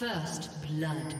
First blood.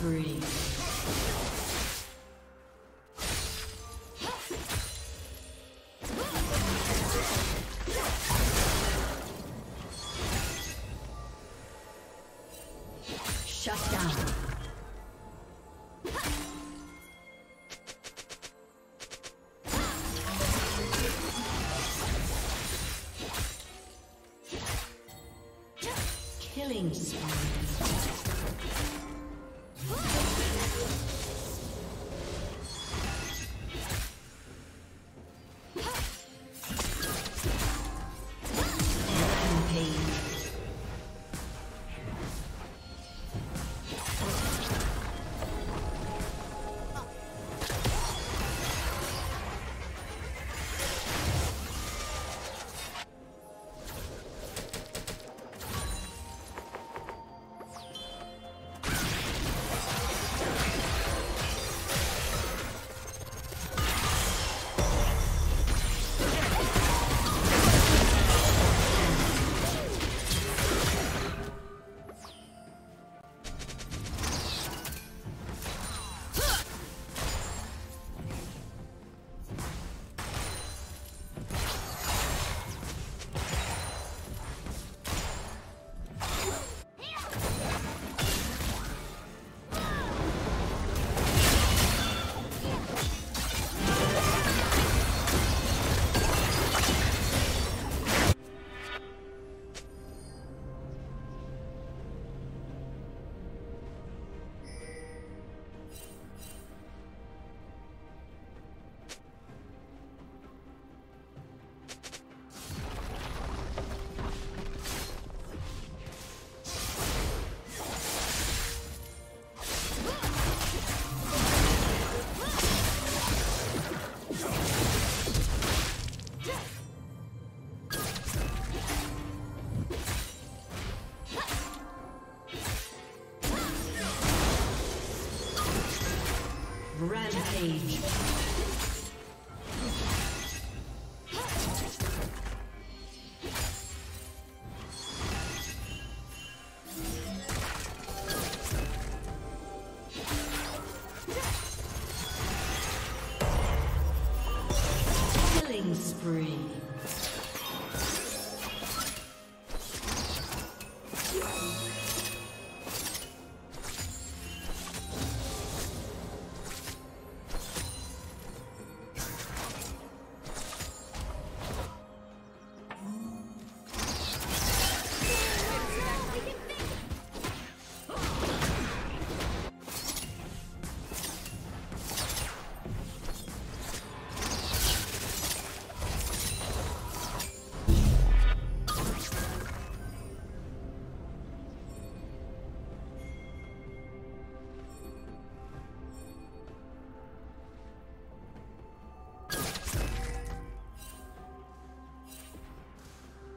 Three. Shut down.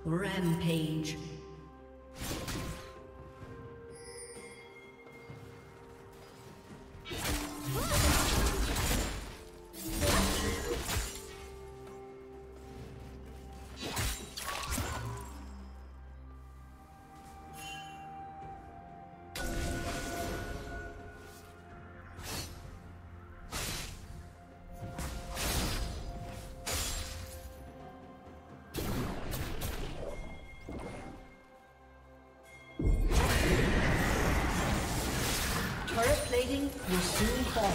Rampage. Turret plating will soon fall.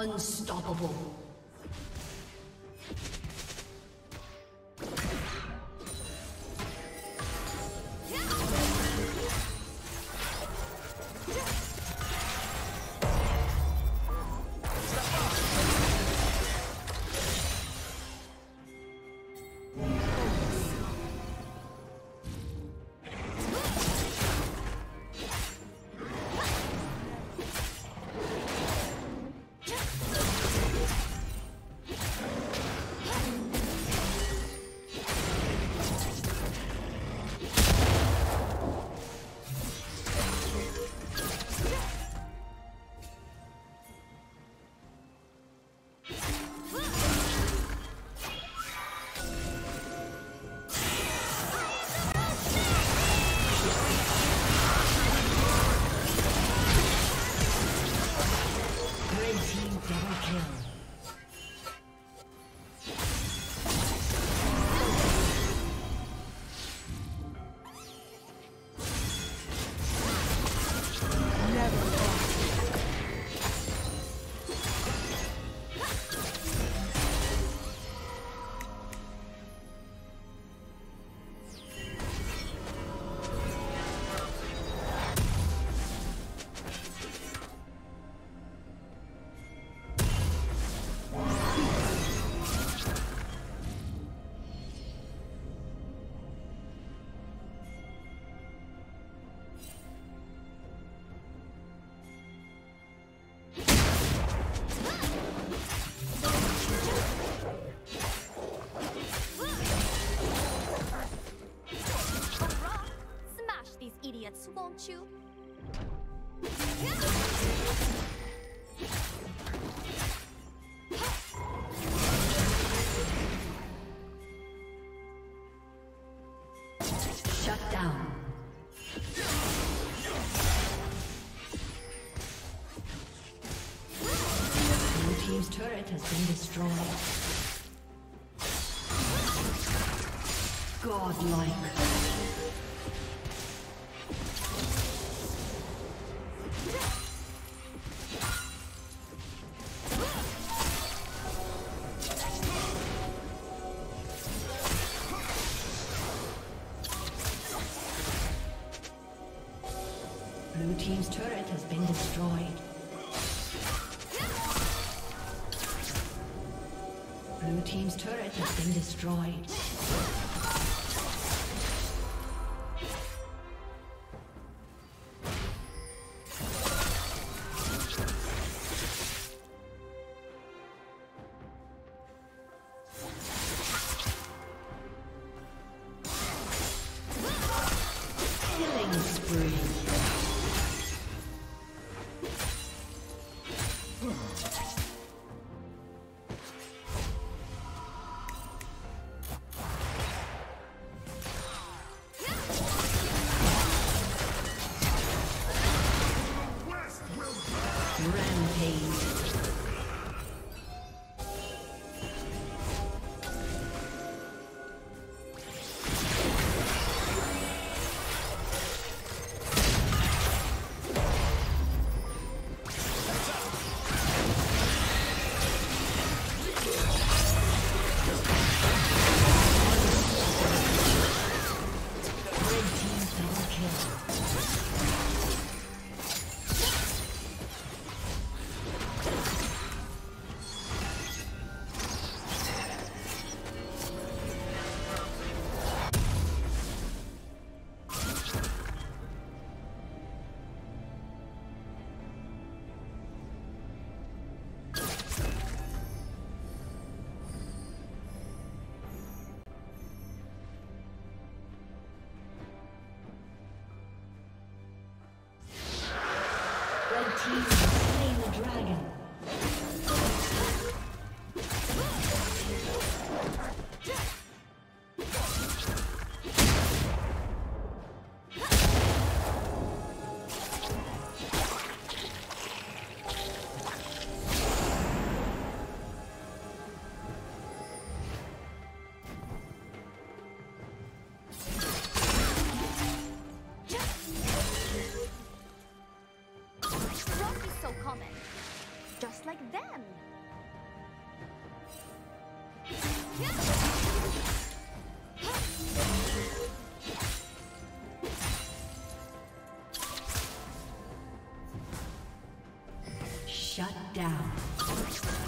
Unstoppable. Won't you? Shut down. Blue team's turret has been destroyed. Godlike. Blue team's turret has been destroyed. Blue team's turret has been destroyed. Shut down.